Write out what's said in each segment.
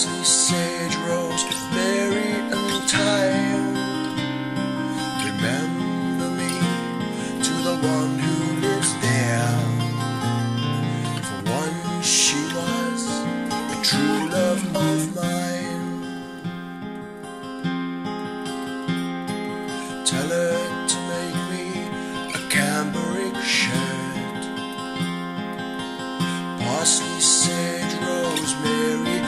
Sassy sage rose, Mary untied. Remember me to the one who lives there, for once she was a true love of mine. Tell her to make me a cambric shirt, parsley, sage rose, Mary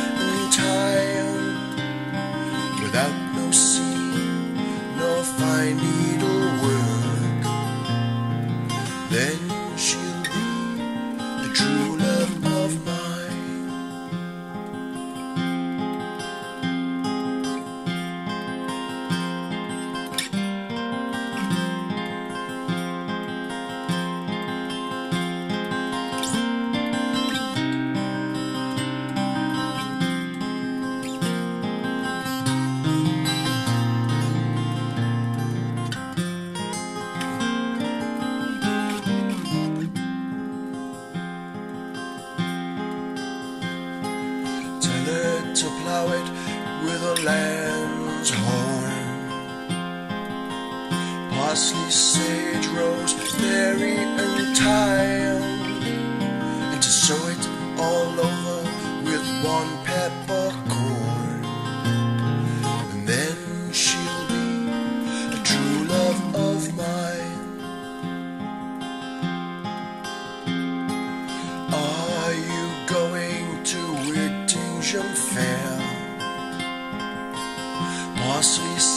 without no seam, nor fine needlework. Then she'll be the true love of to plow it with a lamb's horn, parsley, sage, rose, Mary and thyme, and to sow it all over with one peppercorn. And then she'll be a true love of mine. Are you going to Fair, parsley.